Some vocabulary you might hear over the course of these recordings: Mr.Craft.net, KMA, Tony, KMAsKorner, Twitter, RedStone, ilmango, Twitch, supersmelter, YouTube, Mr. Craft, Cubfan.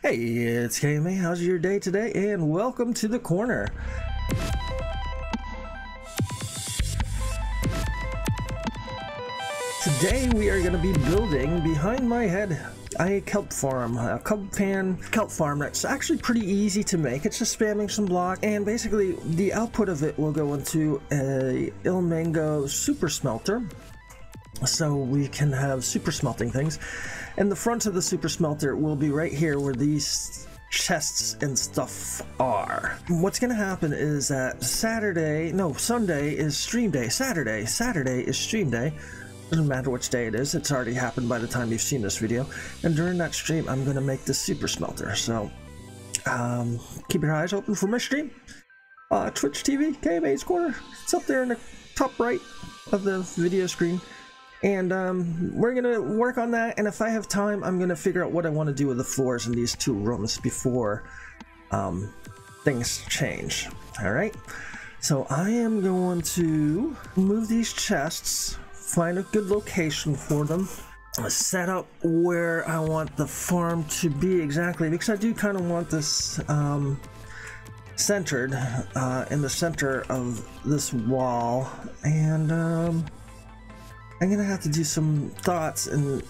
Hey, it's KMA. How's your day today? And welcome to the corner. Today we are going to be building behind my head a kelp farm, a Cubfan kelp farm. That's actually pretty easy to make. It's just spamming some block, and basically the output of it will go into a ilmango super smelter, so we can have super smelting things. And the front of the super smelter will be right here where these chests and stuff are. What's gonna happen is that Sunday is stream day. Saturday is stream day. Doesn't matter which day it is, it's already happened by the time you've seen this video. And during that stream, I'm gonna make the super smelter. So keep your eyes open for my stream. Twitch TV, KMAsKorner. It's up there in the top right of the video screen. And we're gonna work on that, and if I have time, I'm gonna figure out what I want to do with the floors in these two rooms before things change. All right, so I am going to move these chests, find a good location for them, set up where I want the farm to be exactly, because I do kind of want this centered in the center of this wall. And I'm gonna have to do some thoughts and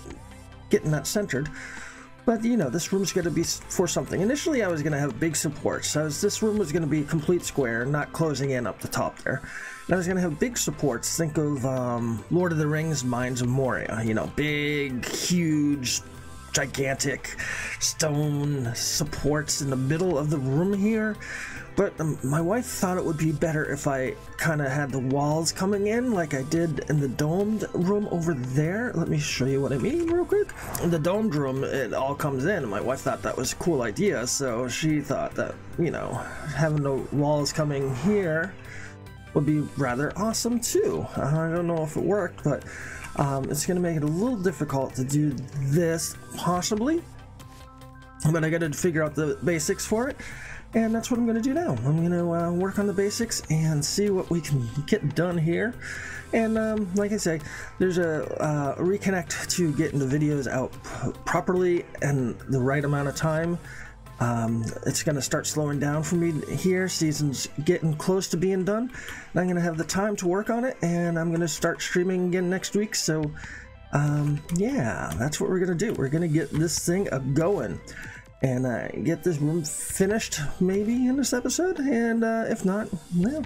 getting that centered, but you know, this room's gonna be for something. Initially I was gonna have big supports, so this room was gonna be a complete square, not closing in up the top there, and I was gonna have big supports. Think of Lord of the Rings, Mines of Moria, you know, big, huge, gigantic stone supports in the middle of the room here. But my wife thought it would be better if I kind of had the walls coming in like I did in the domed room over there. Let me show you what I mean real quick. In the domed room, it all comes in, and my wife thought that was a cool idea, so she thought that, you know, having the walls coming here would be rather awesome too. I don't know if it worked, but it's gonna make it a little difficult to do this possibly, but I gotta figure out the basics for it, and that's what I'm gonna do now. I'm gonna work on the basics and see what we can get done here. And like I say, there's a reconnect to getting the videos out properly and the right amount of time. It's gonna start slowing down for me here. Season's getting close to being done, and I'm gonna have the time to work on it, and I'm gonna start streaming again next week. So yeah, that's what we're gonna do. We're gonna get this thing going and get this room finished maybe in this episode, and if not, well,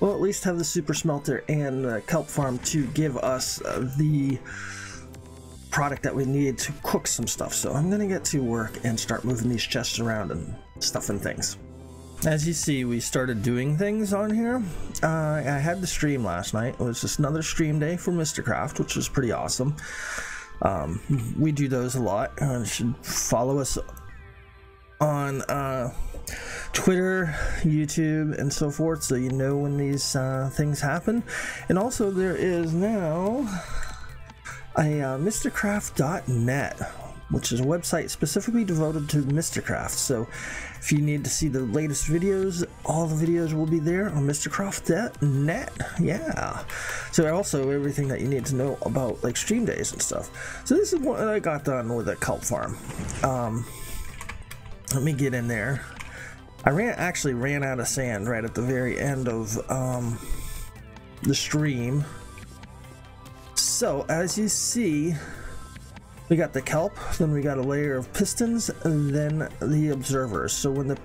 we'll at least have the super smelter and kelp farm to give us the product that we need to cook some stuff. So I'm gonna get to work and start moving these chests around and stuffing things. As you see, we started doing things on here. I had the stream last night. It was just another stream day for Mr. Craft, which was pretty awesome. We do those a lot. You should follow us on Twitter, YouTube, and so forth, so you know when these things happen. And also there is now a Mr.Craft.net, which is a website specifically devoted to Mr. Craft. So if you need to see the latest videos, all the videos will be there on Mr.Craft.net. yeah, so also everything that you need to know about, like, stream days and stuff. So this is what I got done with the kelp farm. Let me get in there. I actually ran out of sand right at the very end of the stream. So as you see, we got the kelp, then we got a layer of pistons, and then the observers. So when the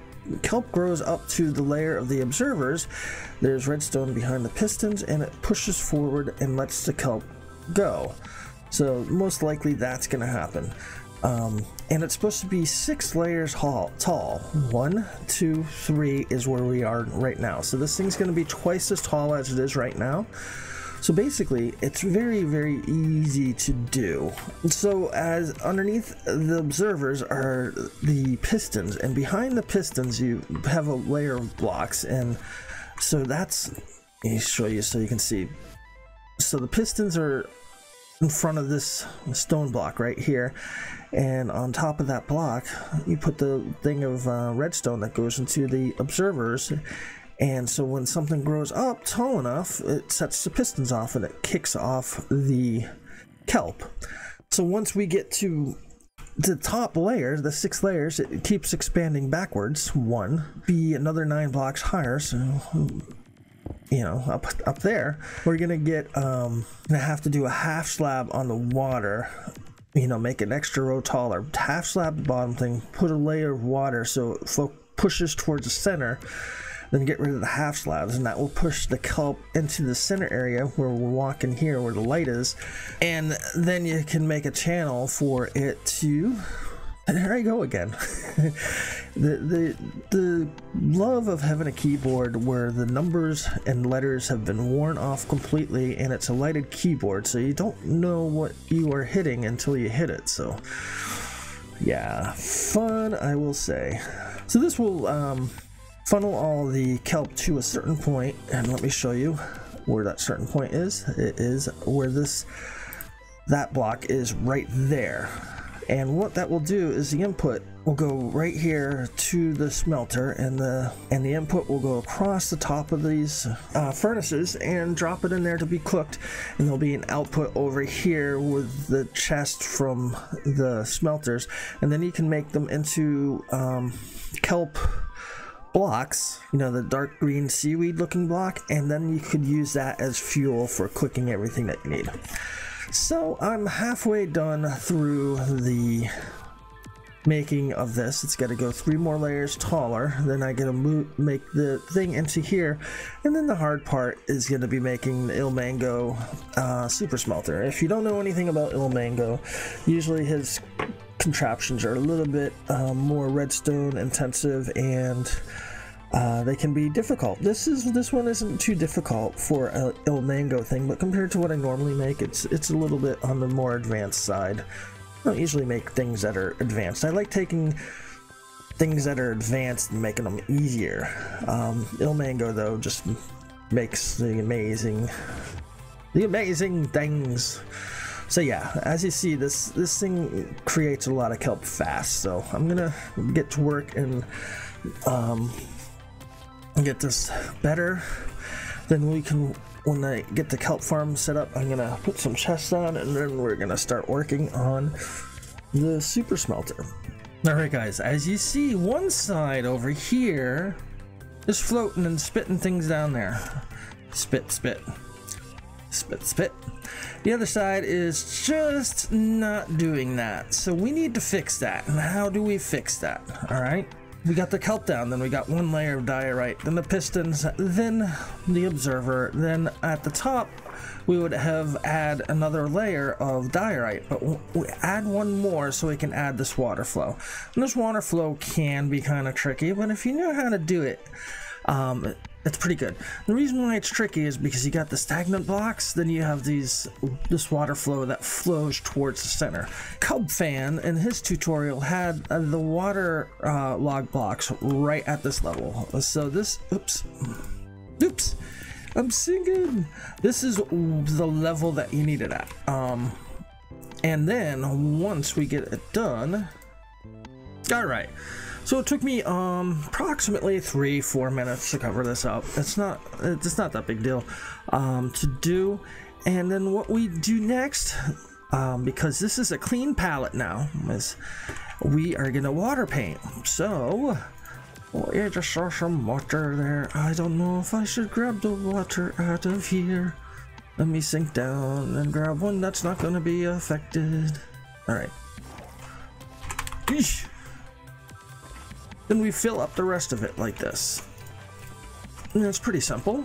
kelp grows up to the layer of the observers, there's redstone behind the pistons, and it pushes forward and lets the kelp go. So most likely that's going to happen. And it's supposed to be 6 layers tall. 1, 2, 3 is where we are right now. So this thing's going to be twice as tall as it is right now. So basically, it's very, very easy to do. So as underneath the observers are the pistons, and behind the pistons you have a layer of blocks. And so that's, let me show you so you can see. So the pistons are in front of this stone block right here, and on top of that block you put the thing of redstone that goes into the observers. And so when something grows up tall enough, it sets the pistons off and it kicks off the kelp. So once we get to the top layer, the 6 layers, it keeps expanding backwards, 1, B another 9 blocks higher, so, you know, up there, we're gonna get, gonna have to do a half slab on the water, you know, make an extra row taller, half slab the bottom thing, put a layer of water so it pushes towards the center, then get rid of the half slabs, and that will push the kelp into the center area where we're walking here, where the light is, and then you can make a channel for it to, and there I go again. The love of having a keyboard where the numbers and letters have been worn off completely, and it's a lighted keyboard, so you don't know what you are hitting until you hit it, so yeah, fun, I will say. So this will funnel all the kelp to a certain point, and let me show you where that certain point is. It is where that block is right there, and what that will do is the input will go right here to the smelter, and the input will go across the top of these furnaces and drop it in there to be cooked, and there'll be an output over here with the chest from the smelters, and then you can make them into kelp blocks, you know, the dark green seaweed looking block, and then you could use that as fuel for cooking everything that you need. So I'm halfway done through the making of this. It's got to go 3 more layers taller, then I gotta make the thing into here, and then the hard part is going to be making the ilmango super smelter. If you don't know anything about ilmango, usually his contraptions are a little bit more redstone intensive, and they can be difficult. This one isn't too difficult for a ilmango thing, but compared to what I normally make, it's a little bit on the more advanced side. I don't usually make things that are advanced. I like taking things that are advanced and making them easier. Ilmango though just makes the amazing things. So yeah, as you see, this thing creates a lot of kelp fast, so I'm gonna get to work and get this better. Then we can, when I get the kelp farm set up, I'm gonna put some chests on, and then we're gonna start working on the super smelter. Alright guys, as you see, one side over here is floating and spitting things down there. Spit, spit. Spit, spit. The other side is just not doing that, so we need to fix that. And how do we fix that? All right, we got the kelp down, then we got 1 layer of diorite, then the pistons, then the observer, then at the top we would have add another layer of diorite, but we add 1 more so we can add this water flow. And this water flow can be kind of tricky, but if you know how to do it, it's pretty good. The reason why it's tricky is because you got the stagnant blocks, then you have this water flow that flows towards the center. Cubfan in his tutorial had the water log blocks right at this level. So this, oops, I'm singing. This is the level that you need it at. And then once we get it done, all right. So it took me approximately 3-4 minutes to cover this up. It's not that big deal to do. And then what we do next, because this is a clean palette now, is we are gonna water paint. So I just saw some water there. I don't know if I should grab the water out of here. Let me sink down and grab one that's not gonna be affected. All right. Eesh. Then we fill up the rest of it like this. And it's pretty simple.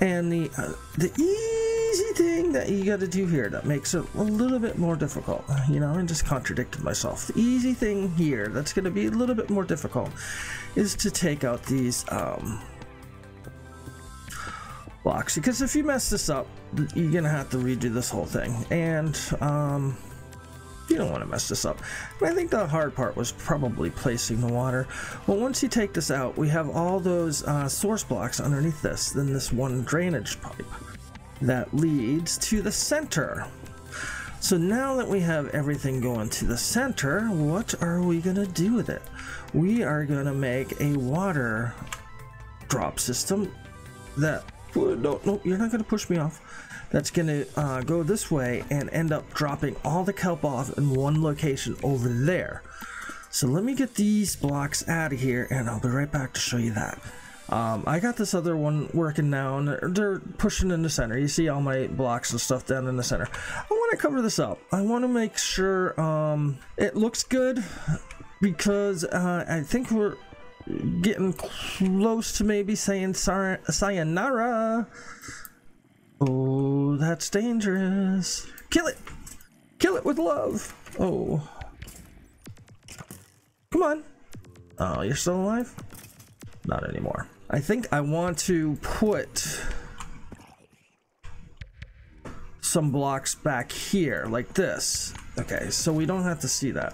And the easy thing that you got to do here that makes it a little bit more difficult, you know, I just contradicted myself. The easy thing here that's going to be a little bit more difficult is to take out these blocks, because if you mess this up, you're going to have to redo this whole thing, and you don't want to mess this up. But I think the hard part was probably placing the water. Well, once you take this out, we have all those source blocks underneath this, then this 1 drainage pipe that leads to the center. So now that we have everything going to the center, what are we going to do with it? We are going to make a water drop system that... No, you're not going to push me off. that's going to go this way and end up dropping all the kelp off in one location over there. So let me get these blocks out of here and I'll be right back to show you that. I got this other one working now, and they're pushing in the center. You see all my blocks and stuff down in the center. I want to cover this up. I want to make sure it looks good, because I think we're getting close to maybe saying sayonara. Oh, that's dangerous. Kill it. Kill it with love. Oh. Come on. Oh, you're still alive? Not anymore. I think I want to put some blocks back here like this. Okay, so we don't have to see that.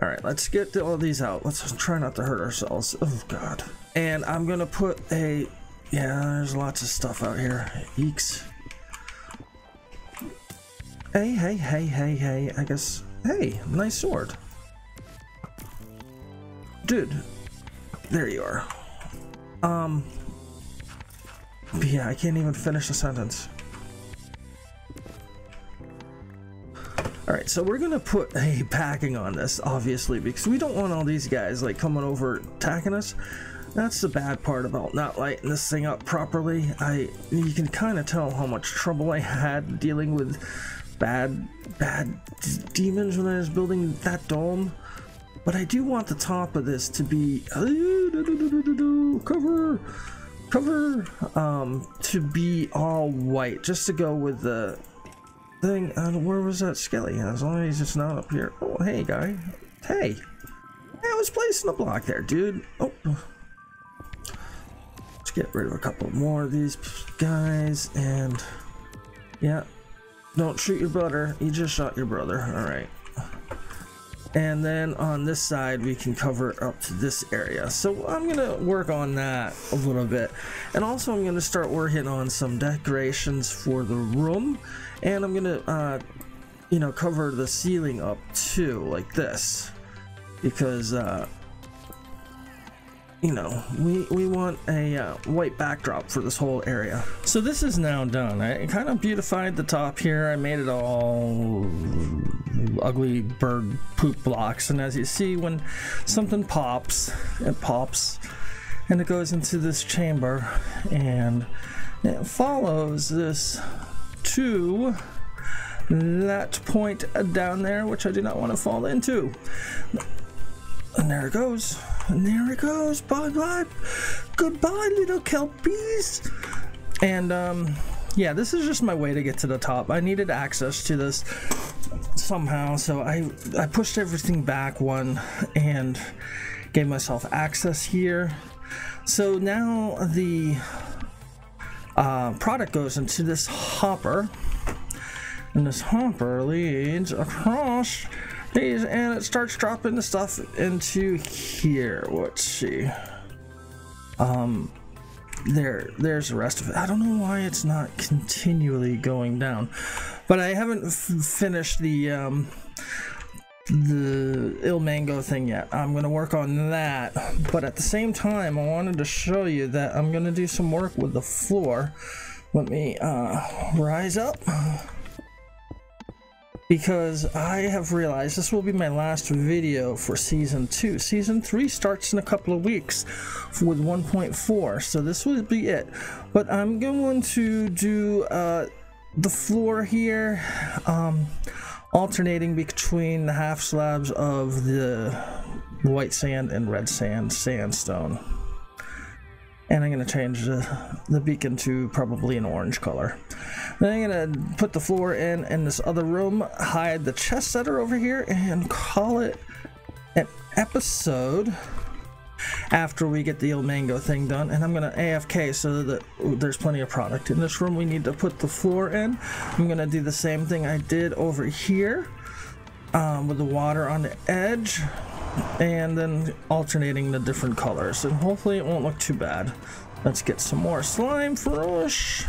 All right, let's get all these out. Let's try not to hurt ourselves. Oh God. And I'm gonna put a, yeah, there's lots of stuff out here. Eeks. Hey, hey, hey, hey, hey, I guess. Hey, nice sword. Dude, there you are. Yeah, I can't even finish a sentence. All right, so we're gonna put a backing on this, obviously, because we don't want all these guys like coming over attacking us. That's the bad part about not lighting this thing up properly. You can kind of tell how much trouble I had dealing with bad demons when I was building that dome. But I do want the top of this to be cover to be all white, just to go with the thing. Where was that skelly? As long as it's not up here. Oh, hey guy. Hey, I was placing a block there, dude. Oh, let's get rid of a couple more of these guys. And yeah, don't shoot your brother. You just shot your brother. All right. And then on this side, we can cover up to this area. So I'm gonna work on that a little bit. And also I'm gonna start working on some decorations for the room. And I'm gonna, you know, cover the ceiling up too, like this. Because, you know, we want a white backdrop for this whole area. So this is now done. I kind of beautified the top here. I made it all ugly bird poop blocks, and as you see, when something pops, it pops and it goes into this chamber, and it follows this to that point down there, which I do not want to fall into. And there it goes. And there it goes. Bye bye. Goodbye, little kelpies. And yeah, this is just my way to get to the top. I needed access to this somehow, so I pushed everything back one and gave myself access here. So now the product goes into this hopper, and this hopper leads across these, and it starts dropping the stuff into here. Let's see. There's the rest of it. I don't know why it's not continually going down, but I haven't finished the ilmango thing yet. I'm gonna work on that, but at the same time I wanted to show you that I'm gonna do some work with the floor. Let me rise up, because I have realized this will be my last video for season 2. Season 3 starts in a couple of weeks with 1.4, so this will be it. But I'm going to do the floor here, alternating between the half slabs of the white sand and red sand sandstone. And I'm going to change the beacon to probably an orange color. Then I'm going to put the floor in this other room, hide the chests that are over here, and call it an episode after we get the ilmango thing done. And I'm going to AFK so that there's plenty of product. In this room we need to put the floor in. I'm going to do the same thing I did over here with the water on the edge, and then alternating the different colors, and hopefully it won't look too bad. Let's get some more slime for us.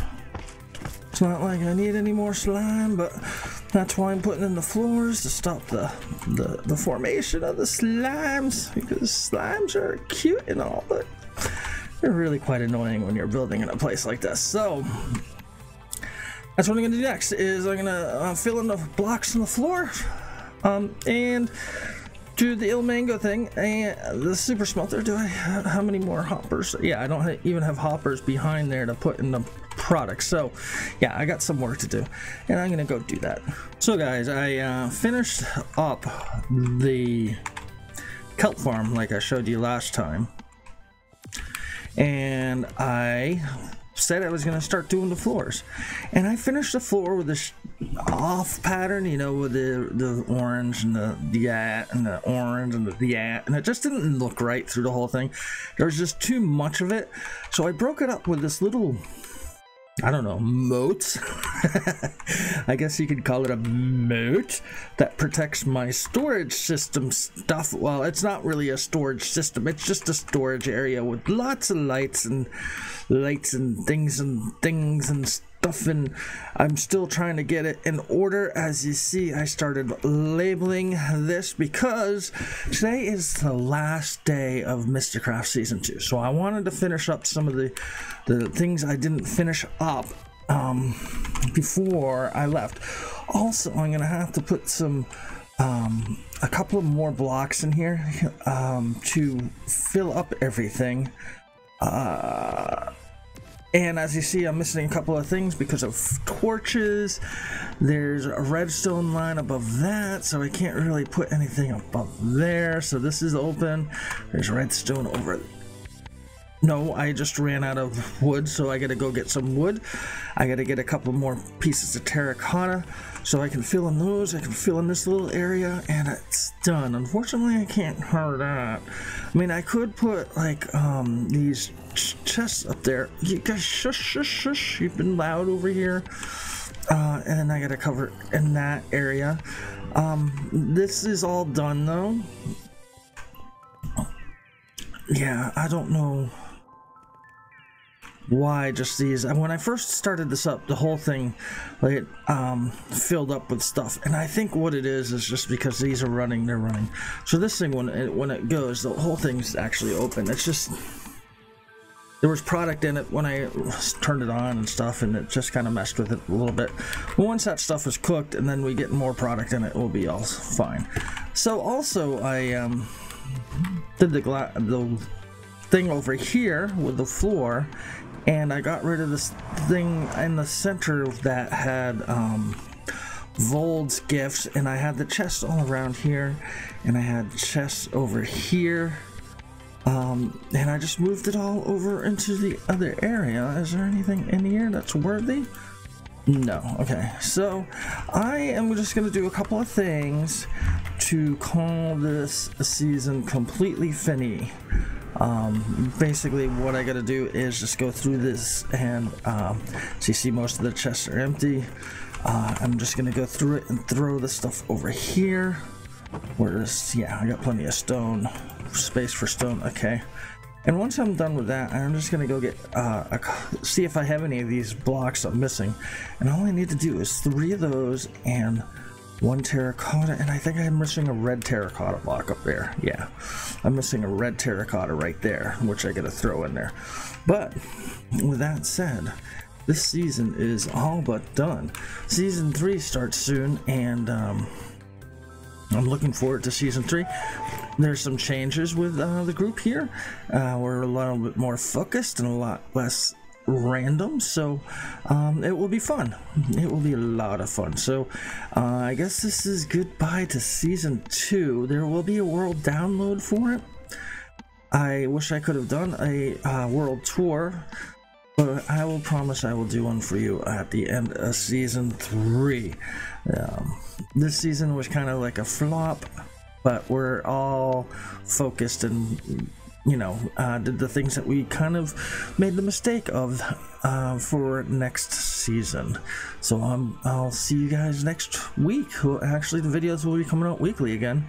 It's not like I need any more slime, but that's why I'm putting in the floors, to stop the formation of the slimes, because slimes are cute and all, but they're really quite annoying when you're building in a place like this. So That's what I'm gonna do next, is I'm gonna fill in the blocks on the floor and do the ilmango thing and the super smelter. Do I how many more hoppers? Yeah, I don't even have hoppers behind there to put in the product, so yeah, I got some work to do, and I'm gonna go do that. So guys, I finished up the kelp farm like I showed you last time, and I said I was gonna start doing the floors, and I finished the floor with this off pattern, you know, with the orange and the orange and the and it just didn't look right through the whole thing. There was just too much of it, so I broke it up with this little, I don't know, moat. I guess you could call it a moat that protects my storage system stuff. Well, it's not really a storage system, it's just a storage area with lots of lights and things and stuff, and I'm still trying to get it in order. As you see, I started labeling this because today is the last day of Mr. Craft season 2, so I wanted to finish up some of the things I didn't finish up before I left. Also, I'm gonna have to put some a couple of more blocks in here to fill up everything. And as you see, I'm missing a couple of things because of torches. There's a redstone line above that, so I can't really put anything above there. So this is open. There's redstone over there. No, I just ran out of wood, so I gotta go get some wood. I gotta get a couple more pieces of terracotta so I can fill in those. I can fill in this little area, and it's done. Unfortunately, I can't hurt that. I mean, I could put like these chests up there. You guys, shush, shush, shush. You've been loud over here. And then I gotta cover in that area. This is all done though. Yeah, I don't know why just these. When I first started this up, the whole thing, like, it filled up with stuff, and I think what it is just because these are running, they're running. So this thing, when it goes, the whole thing's actually open. It's just, there was product in it when I turned it on and stuff, and it just kind of messed with it a little bit. But once that stuff is cooked and then we get more product in it, we'll be all fine. So also I did the thing over here with the floor, and I got rid of this thing in the center that had Vold's gifts, and I had the chests all around here, and I had chests over here, and I just moved it all over into the other area. Is there anything in here that's worthy? No. Okay, so I am just gonna do a couple of things to call this season completely finny. Basically what I gotta do is just go through this, and so you see most of the chests are empty. I'm just gonna go through it and throw the stuff over here. Where's, yeah, I got plenty of stone, space for stone. Okay, and once I'm done with that, I'm just gonna go get see if I have any of these blocks I'm missing, and all I need to do is 3 of those and 1 terracotta, and I think I'm missing a red terracotta block up there. Yeah, I'm missing a red terracotta right there, which I gotta throw in there. But with that said, this season is all but done. Season 3 starts soon, and I'm looking forward to season 3. There's some changes with the group here. We're a little bit more focused and a lot less random, so it will be fun. It will be a lot of fun. So I guess this is goodbye to season 2. There will be a world download for it. I wish I could have done a world tour, but I will promise I will do one for you at the end of season 3. This season was kind of like a flop, but we're all focused and, you know, did the things that we kind of made the mistake of for next season. So I'll see you guys next week. Well, actually, the videos will be coming out weekly again,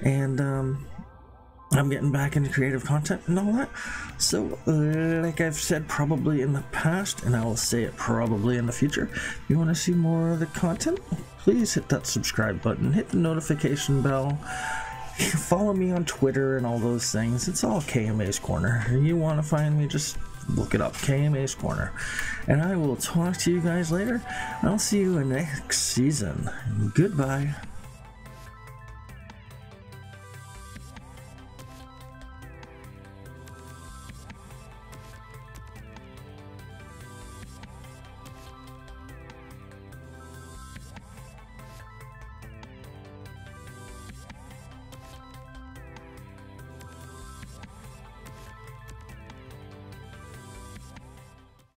and I'm getting back into creative content and all that. So like I've said probably in the past, and I will say it probably in the future, if you want to see more of the content, please hit that subscribe button, hit the notification bell, follow me on Twitter and all those things. It's all KMAsKorner. You want to find me, just look it up, KMA's Corner. And I will talk to you guys later. I'll see you in next season. Goodbye.